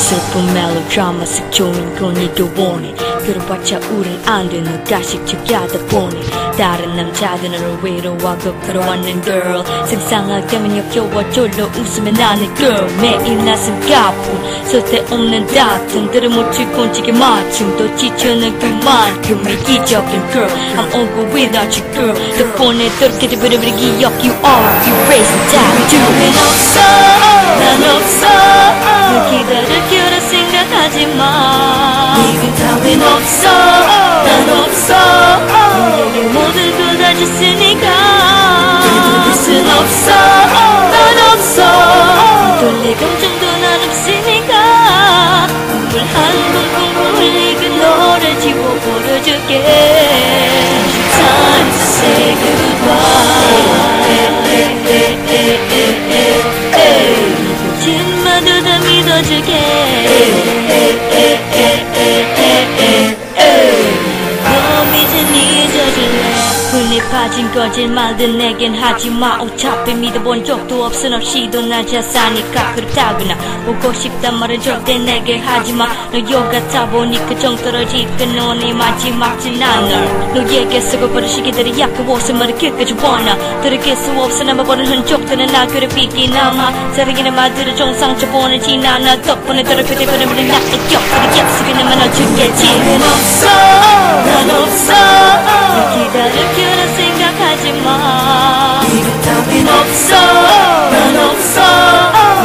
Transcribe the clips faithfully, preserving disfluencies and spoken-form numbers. simple melodrama 색조인 건이도 원해 들어봤자 우린 안 돼 너 다시 특이하다 보니 다른 남자들은 위로하고 걸어왔는 girl 생상하게만 역겨워 졸로 웃으면 나는 girl 매일 나슴 가뿐 쓸데없는 다툼들을 못 질끈지게 맞춤 또 지쳐는 그만큼 이기적인 girl I'm over without you girl 덕분에 더럽게 부르르 기억 You are erasing time 너는 없어 난 없어 기다릴 거라 생각하지 마 네가 다윈 없어 난 없어 너에게 모든 걸 다 줬으니까 되돌릴 순 없어 난 없어 돌릴 감정도 난 없으니까 눈물 한 번 펑펑 흘리게 너를 지워 버려줄게 Time to say goodbye 진마도 다 믿어줄게 넌 이젠 잊어줄래 분에 빠진 거짓말들 내겐 하지마 어차피 믿어본 적도 없어 없이도 나 자사니까 그렇다구나 보고 싶단 말은 절대 내게 하지마 너요 같아 보니까 정 떨어지던 너네 마지막 지난 널 너에게 쓰고 버린 시기들이 약해워서 말을 끝까지 원하 들을 수 없어 남아버린 흔적들은 나 괴롭히긴 아마 사랑이란 말들은 정상처 보내진 않아 덕분에 더럽혀대 버려버린 나의 격들이 약속에 나만 어주겠지 난 없어 난 없어 기다릴 게 생각하지 마 네가 답은 없어 난 없어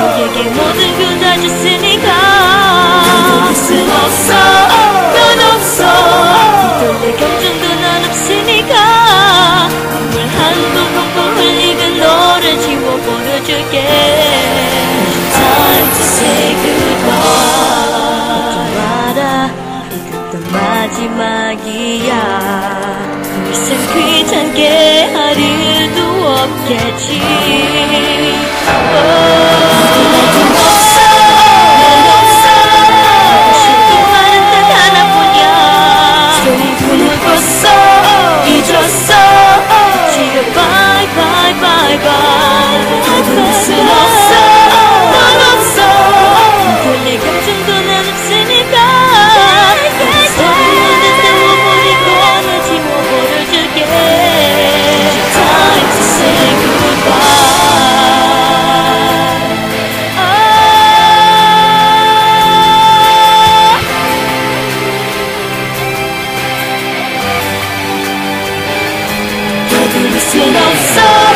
너에게 모든 걸 다 줬으니까 되돌릴 순 없어 난 없어 되돌릴 감정도 난 없으니까 눈물 한 번 펑펑 흘리고 너를 지워버려줄게 Time to say goodbye 걱정 마라 이것도 마지막이야 이젠 귀찮게 할 일도 없겠지 난 없어 난 없어 쉽게 말은 딱 하나뿐이야 지금 꿈을 꿨어 잊었어 지금 bye bye bye bye 다듬을 순 없어 난 없어 별일 감정도 난 없으니까 You're not so